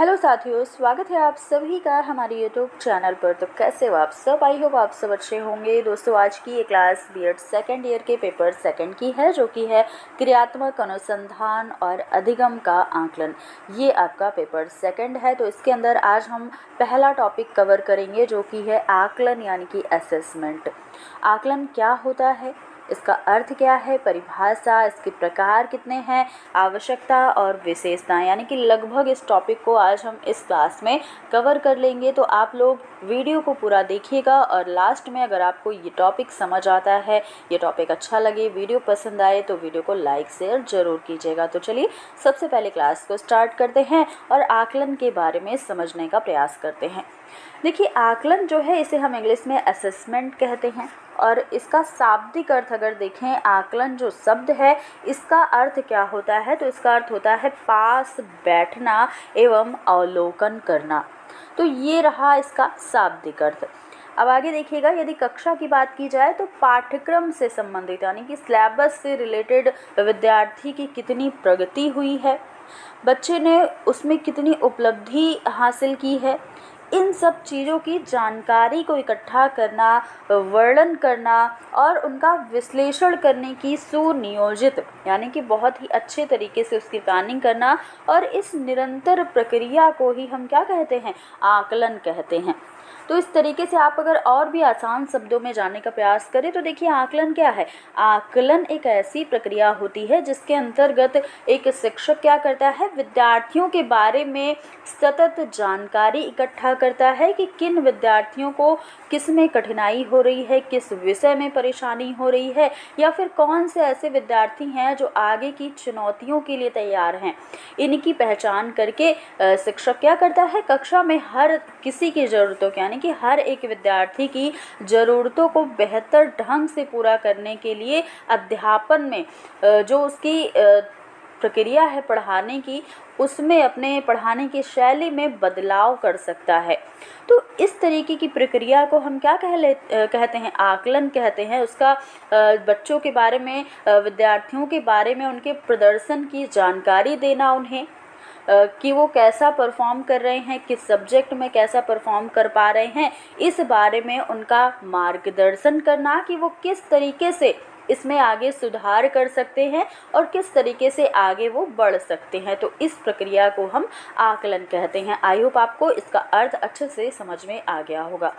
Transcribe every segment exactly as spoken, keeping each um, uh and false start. Hello साथियों, स्वागत है आप सभी का हमारे यूट्यूब चैनल पर। तो कैसे हो आप सब? आई होप आप सब अच्छे होंगे। दोस्तों, आज की ये क्लास बीएड सेकंड ईयर के पेपर सेकंड की है, जो कि है क्रियात्मक अनुसंधान और अधिगम का आकलन। ये आपका पेपर सेकंड है। तो इसके अंदर आज हम पहला टॉपिक कवर करेंगे, जो कि है आकलन यानी कि असेसमेंट। आकलन क्या होता है, इसका अर्थ क्या है, परिभाषा, इसके प्रकार कितने हैं, आवश्यकता और विशेषता, यानी कि लगभग इस टॉपिक को आज हम इस क्लास में कवर कर लेंगे। तो आप लोग वीडियो को पूरा देखिएगा और लास्ट में अगर आपको ये टॉपिक समझ आता है, ये टॉपिक अच्छा लगे, वीडियो पसंद आए तो वीडियो को लाइक शेयर ज़रूर कीजिएगा। तो चलिए सबसे पहले क्लास को स्टार्ट करते हैं और आकलन के बारे में समझने का प्रयास करते हैं। देखिए, आकलन जो है इसे हम इंग्लिश में असेसमेंट कहते हैं और इसका शाब्दिक अर्थ अगर देखें, आकलन जो शब्द है इसका अर्थ क्या होता है, तो इसका अर्थ होता है पास बैठना एवं अवलोकन करना। तो ये रहा इसका शाब्दिक अर्थ। अब आगे देखिएगा, यदि कक्षा की बात की जाए तो पाठ्यक्रम से संबंधित यानी कि सिलेबस से रिलेटेड विद्यार्थी की कितनी प्रगति हुई है, बच्चे ने उसमें कितनी उपलब्धि हासिल की है, इन सब चीज़ों की जानकारी को इकट्ठा करना, वर्णन करना और उनका विश्लेषण करने की सुनियोजित यानी कि बहुत ही अच्छे तरीके से उसकी प्लानिंग करना, और इस निरंतर प्रक्रिया को ही हम क्या कहते हैं, आकलन कहते हैं। तो इस तरीके से आप अगर और भी आसान शब्दों में जाने का प्रयास करें तो देखिए, आकलन क्या है। आकलन एक ऐसी प्रक्रिया होती है जिसके अंतर्गत एक शिक्षक क्या करता है, विद्यार्थियों के बारे में सतत जानकारी इकट्ठा करता है कि किन विद्यार्थियों को किस में कठिनाई हो रही है, किस विषय में परेशानी हो रही है, या फिर कौन से ऐसे विद्यार्थी हैं जो आगे की चुनौतियों के लिए तैयार हैं। इनकी पहचान करके शिक्षक क्या करता है, कक्षा में हर किसी की ज़रूरतों यानी कि हर एक विद्यार्थी की ज़रूरतों को बेहतर ढंग से पूरा करने के लिए अध्यापन में जो उसकी प्रक्रिया है पढ़ाने की, उसमें अपने पढ़ाने की शैली में बदलाव कर सकता है। तो इस तरीके की प्रक्रिया को हम क्या कह ले कहते हैं, आकलन कहते हैं। उसका बच्चों के बारे में, विद्यार्थियों के बारे में उनके प्रदर्शन की जानकारी देना, उन्हें कि वो कैसा परफॉर्म कर रहे हैं, किस सब्जेक्ट में कैसा परफॉर्म कर पा रहे हैं, इस बारे में उनका मार्गदर्शन करना कि वो किस तरीके से इसमें आगे सुधार कर सकते हैं और किस तरीके से आगे वो बढ़ सकते हैं। तो इस प्रक्रिया को हम आकलन कहते हैं। आई होप आपको इसका अर्थ अच्छे से समझ में आ गया होगा।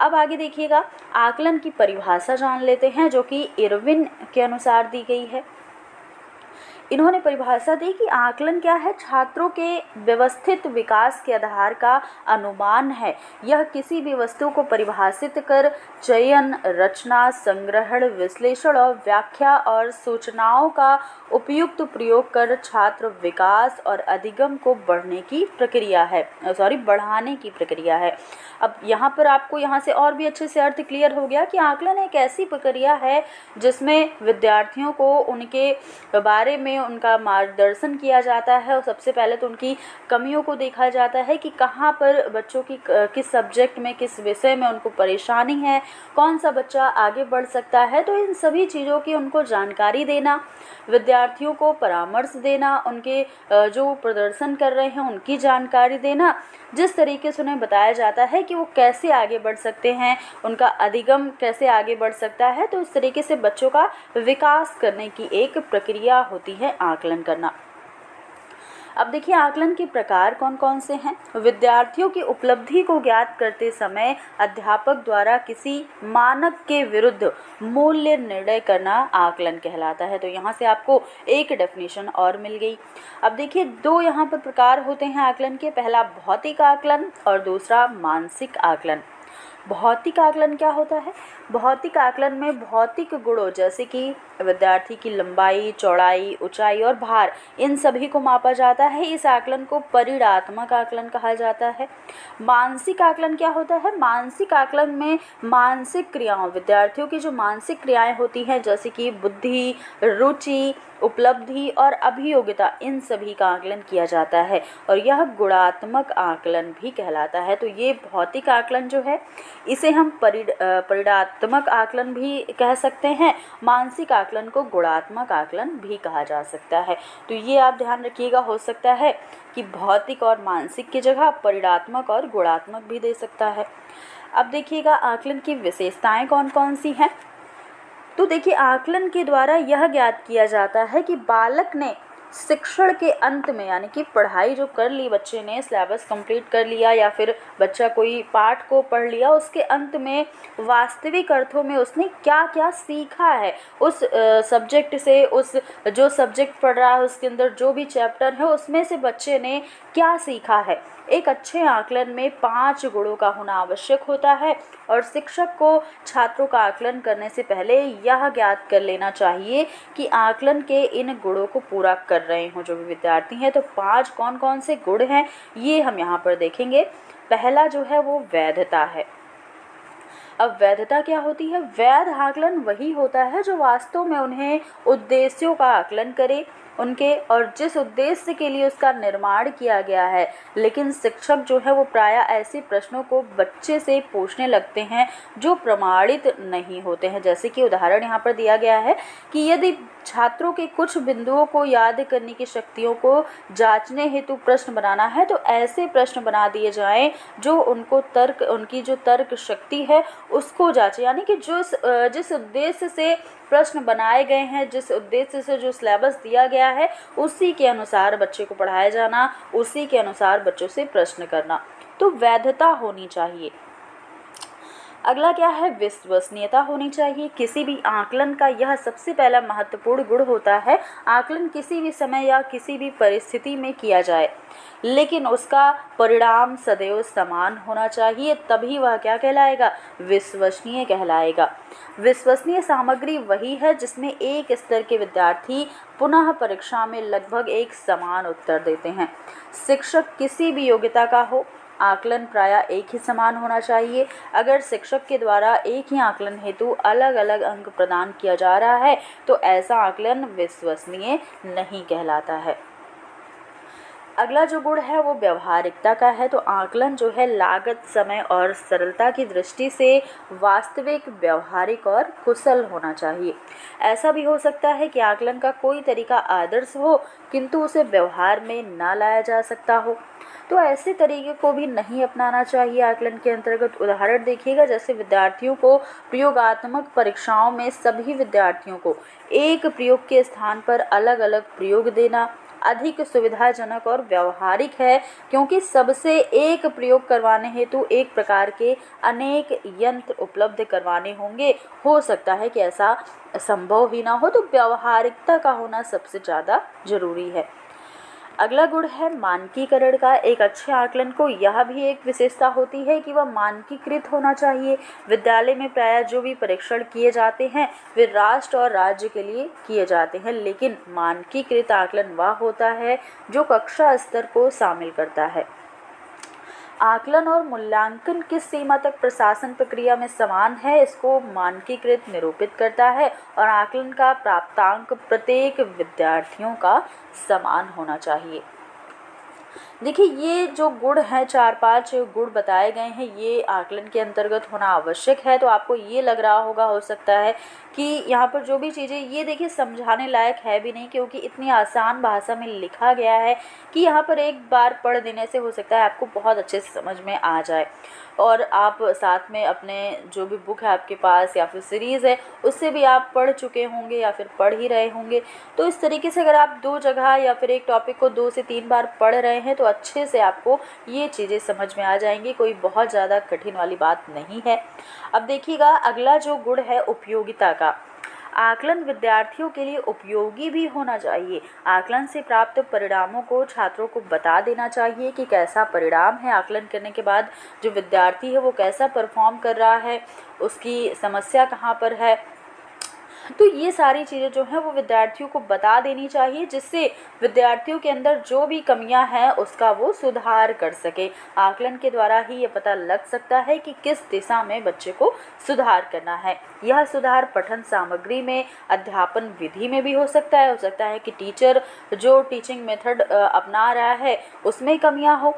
अब आगे देखिएगा, आकलन की परिभाषा जान लेते हैं, जो कि इरविन के अनुसार दी गई है। इन्होंने परिभाषा दी कि आकलन क्या है, छात्रों के व्यवस्थित विकास के आधार का अनुमान है। यह किसी भी वस्तु को परिभाषित कर चयन, रचना, संग्रहण, विश्लेषण और व्याख्या और सूचनाओं का उपयुक्त प्रयोग कर छात्र विकास और अधिगम को बढ़ने की प्रक्रिया है सॉरी बढ़ाने की प्रक्रिया है। अब यहाँ पर आपको यहाँ से और भी अच्छे से अर्थ क्लियर हो गया कि आकलन एक ऐसी प्रक्रिया है जिसमें विद्यार्थियों को उनके बारे में उनका मार्गदर्शन किया जाता है और सबसे पहले तो उनकी कमियों को देखा जाता है कि कहाँ पर बच्चों की किस सब्जेक्ट में, किस विषय में उनको परेशानी है, कौन सा बच्चा आगे बढ़ सकता है। तो इन सभी चीज़ों की उनको जानकारी देना, विद्यार्थियों को परामर्श देना, उनके जो प्रदर्शन कर रहे हैं उनकी जानकारी देना, जिस तरीके से उन्हें बताया जाता है कि वो कैसे आगे बढ़ सकते हैं, उनका अधिगम कैसे आगे बढ़ सकता है। तो इस तरीके से बच्चों का विकास करने की एक प्रक्रिया होती है आकलन करना। अब देखिए, आकलन के प्रकार कौन कौन से हैं। विद्यार्थियों की उपलब्धि को ज्ञात करते समय अध्यापक द्वारा किसी मानक के विरुद्ध मूल्य निर्णय करना आकलन कहलाता है। तो यहाँ से आपको एक डेफिनेशन और मिल गई। अब देखिए, दो यहाँ पर प्रकार होते हैं आकलन के, पहला भौतिक आकलन और दूसरा मानसिक आकलन। भौतिक आकलन क्या होता है? भौतिक आकलन में भौतिक गुणों जैसे कि विद्यार्थी की लंबाई, चौड़ाई, ऊंचाई और भार, इन सभी को मापा जाता है। इस आकलन को परिमाणात्मक आकलन कहा जाता है। मानसिक आकलन क्या होता है? मानसिक आकलन में मानसिक क्रियाओं, विद्यार्थियों की जो मानसिक क्रियाएं होती हैं जैसे कि बुद्धि, रुचि, उपलब्धि और अभियोग्यता, इन सभी का आकलन किया जाता है और यह गुणात्मक आकलन भी कहलाता है। तो ये भौतिक आकलन जो है इसे हम परिणात्मक आकलन भी कह सकते हैं, मानसिक आकलन को गुणात्मक आकलन भी कहा जा सकता है। तो ये आप ध्यान रखिएगा, हो सकता है कि भौतिक और मानसिक की जगह परिणात्मक और गुणात्मक भी दे सकता है। अब देखिएगा आकलन की विशेषताएं कौन कौन सी हैं। तो देखिए आकलन के द्वारा यह ज्ञात किया जाता है कि बालक ने शिक्षण के अंत में, यानी कि पढ़ाई जो कर ली, बच्चे ने सिलेबस कंप्लीट कर लिया या फिर बच्चा कोई पाठ को पढ़ लिया, उसके अंत में वास्तविक अर्थों में उसने क्या क्या सीखा है उस सब्जेक्ट से, उस जो सब्जेक्ट पढ़ रहा है उसके अंदर जो भी चैप्टर है उसमें से बच्चे ने क्या सीखा है। एक अच्छे आकलन में पाँच गुणों का होना आवश्यक होता है और शिक्षक को छात्रों का आकलन करने से पहले यह ज्ञात कर लेना चाहिए कि आकलन के इन गुणों को पूरा कर रहे हों जो भी विद्यार्थी हैं। तो पाँच कौन कौन से गुण हैं ये हम यहाँ पर देखेंगे। पहला जो है वो वैधता है। अब वैधता क्या होती है? वैध आकलन वही होता है जो वास्तव में उन्हें उद्देश्यों का आकलन करे उनके और जिस उद्देश्य के लिए उसका निर्माण किया गया है। लेकिन शिक्षक जो है वो प्रायः ऐसे प्रश्नों को बच्चे से पूछने लगते हैं जो प्रमाणित नहीं होते हैं। जैसे कि उदाहरण यहाँ पर दिया गया है कि यदि छात्रों के कुछ बिंदुओं को याद करने की शक्तियों को जांचने हेतु प्रश्न बनाना है तो ऐसे प्रश्न बना दिए जाएं जो उनको तर्क उनकी जो तर्क शक्ति है उसको जांचे, यानी कि जो जिस उद्देश्य से प्रश्न बनाए गए हैं, जिस उद्देश्य से जो सिलेबस दिया गया है उसी के अनुसार बच्चे को पढ़ाया जाना, उसी के अनुसार बच्चों से प्रश्न करना। तो वैधता होनी चाहिए। अगला क्या है? विश्वसनीयता होनी चाहिए। किसी भी आकलन का यह सबसे पहला महत्वपूर्ण गुण होता है। आकलन किसी भी समय या किसी भी परिस्थिति में किया जाए लेकिन उसका परिणाम सदैव समान होना चाहिए, तभी वह क्या कहलाएगा? विश्वसनीय कहलाएगा। विश्वसनीय सामग्री वही है जिसमें एक स्तर के विद्यार्थी पुनः परीक्षा में लगभग एक समान उत्तर देते हैं। शिक्षक किसी भी योग्यता का हो, आकलन प्रायः एक ही समान होना चाहिए। अगर शिक्षक के द्वारा एक ही आकलन हेतु अलग अलग अंक प्रदान किया जा रहा है तो ऐसा आकलन विश्वसनीय नहीं कहलाता है। अगला जो गुण है वो व्यवहारिकता का है। तो आकलन जो है लागत, समय और सरलता की दृष्टि से वास्तविक, व्यवहारिक और कुशल होना चाहिए। ऐसा भी हो सकता है कि आकलन का कोई तरीका आदर्श हो किंतु उसे व्यवहार में ना लाया जा सकता हो, तो ऐसे तरीके को भी नहीं अपनाना चाहिए आकलन के अंतर्गत। उदाहरण देखिएगा, जैसे विद्यार्थियों को प्रयोगात्मक परीक्षाओं में सभी विद्यार्थियों को एक प्रयोग के स्थान पर अलग अलग प्रयोग देना अधिक सुविधाजनक और व्यवहारिक है, क्योंकि सबसे एक प्रयोग करवाने हेतु एक प्रकार के अनेक यंत्र उपलब्ध करवाने होंगे। हो सकता है कि ऐसा संभव ही ना हो, तो व्यवहारिकता का होना सबसे ज़्यादा जरूरी है। अगला गुण है मानकीकरण का। एक अच्छे आकलन को यह भी एक विशेषता होती है कि वह मानकीकृत होना चाहिए। विद्यालय में प्रायः जो भी परीक्षण किए जाते हैं वे राष्ट्र और राज्य के लिए किए जाते हैं, लेकिन मानकीकृत आकलन वह होता है जो कक्षा स्तर को शामिल करता है। आकलन और मूल्यांकन किस सीमा तक प्रशासन प्रक्रिया में समान है, इसको मानकीकृत निरूपित करता है और आकलन का प्राप्तांक प्रत्येक विद्यार्थियों का समान होना चाहिए। देखिए ये जो गुण हैं, चार पांच गुण बताए गए हैं, ये आकलन के अंतर्गत होना आवश्यक है। तो आपको ये लग रहा होगा, हो सकता है कि यहाँ पर जो भी चीज़ें, ये देखिए समझाने लायक है भी नहीं क्योंकि इतनी आसान भाषा में लिखा गया है कि यहाँ पर एक बार पढ़ देने से हो सकता है आपको बहुत अच्छे से समझ में आ जाए और आप साथ में अपने जो भी बुक है आपके पास या फिर सीरीज़ है उससे भी आप पढ़ चुके होंगे या फिर पढ़ ही रहे होंगे। तो इस तरीके से अगर आप दो जगह या फिर एक टॉपिक को दो से तीन बार पढ़ रहे हैं तो अच्छे से आपको ये चीज़ें समझ में आ जाएंगी। कोई बहुत ज़्यादा कठिन वाली बात नहीं है। अब देखिएगा अगला जो गुण है उपयोगिता का। आकलन विद्यार्थियों के लिए उपयोगी भी होना चाहिए। आकलन से प्राप्त परिणामों को छात्रों को बता देना चाहिए कि कैसा परिणाम है, आकलन करने के बाद जो विद्यार्थी है वो कैसा परफॉर्म कर रहा है, उसकी समस्या कहाँ पर है, तो ये सारी चीज़ें जो हैं वो विद्यार्थियों को बता देनी चाहिए, जिससे विद्यार्थियों के अंदर जो भी कमियां हैं उसका वो सुधार कर सके। आकलन के द्वारा ही ये पता लग सकता है कि किस दिशा में बच्चे को सुधार करना है। यह सुधार पठन सामग्री में, अध्यापन विधि में भी हो सकता है। हो सकता है कि टीचर जो टीचिंग मेथड अपना रहा है उसमें कमियां हो,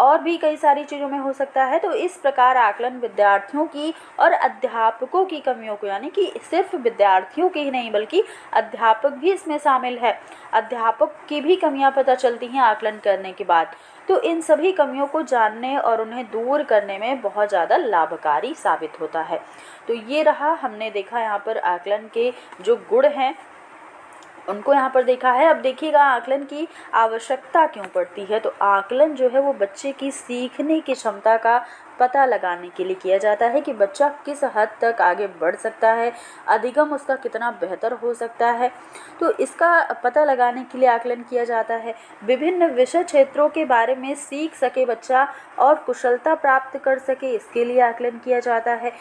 और भी कई सारी चीज़ों में हो सकता है। तो इस प्रकार आकलन विद्यार्थियों की और अध्यापकों की कमियों को, यानी कि सिर्फ विद्यार्थियों की ही नहीं बल्कि अध्यापक भी इसमें शामिल है, अध्यापक की भी कमियां पता चलती हैं आकलन करने के बाद। तो इन सभी कमियों को जानने और उन्हें दूर करने में बहुत ज़्यादा लाभकारी साबित होता है। तो ये रहा, हमने देखा यहाँ पर आकलन के जो गुण हैं उनको यहाँ पर देखा है। अब देखिएगा आकलन की आवश्यकता क्यों पड़ती है। तो आकलन जो है वो बच्चे की सीखने की क्षमता का पता लगाने के लिए किया जाता है कि बच्चा किस हद तक आगे बढ़ सकता है, अधिगम उसका कितना बेहतर हो सकता है। तो इसका पता लगाने के लिए आकलन किया जाता है। विभिन्न विषय क्षेत्रों के बारे में सीख सके बच्चा और कुशलता प्राप्त कर सके, इसके लिए आकलन किया जाता है।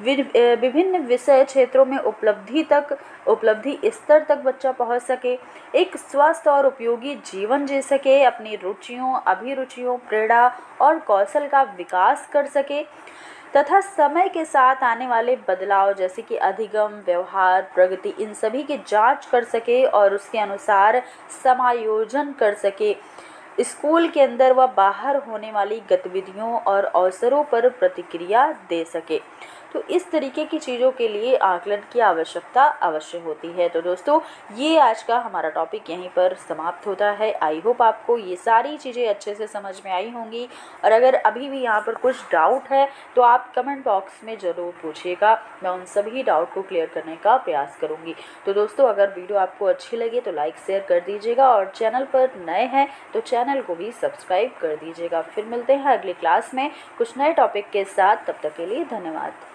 विभिन्न विषय क्षेत्रों में उपलब्धि तक उपलब्धि स्तर तक बच्चा पहुँच सके, एक स्वस्थ और उपयोगी जीवन जी सके, अपनी रुचियों, अभिरुचियों, प्रेरणा और कौशल का विकास कर सके, तथा समय के साथ आने वाले बदलाव जैसे कि अधिगम, व्यवहार, प्रगति, इन सभी की जांच कर सके और उसके अनुसार समायोजन कर सके। स्कूल के अंदर व बाहर होने वाली गतिविधियों और अवसरों पर प्रतिक्रिया दे सके। तो इस तरीके की चीज़ों के लिए आकलन की आवश्यकता अवश्य होती है। तो दोस्तों, ये आज का हमारा टॉपिक यहीं पर समाप्त होता है। आई होप आपको ये सारी चीज़ें अच्छे से समझ में आई होंगी, और अगर अभी भी यहाँ पर कुछ डाउट है तो आप कमेंट बॉक्स में ज़रूर पूछिएगा, मैं उन सभी डाउट को क्लियर करने का प्रयास करूँगी। तो दोस्तों, अगर वीडियो आपको अच्छी लगे तो लाइक शेयर कर दीजिएगा, और चैनल पर नए हैं तो चैनल को भी सब्सक्राइब कर दीजिएगा। फिर मिलते हैं अगली क्लास में कुछ नए टॉपिक के साथ, तब तक के लिए धन्यवाद।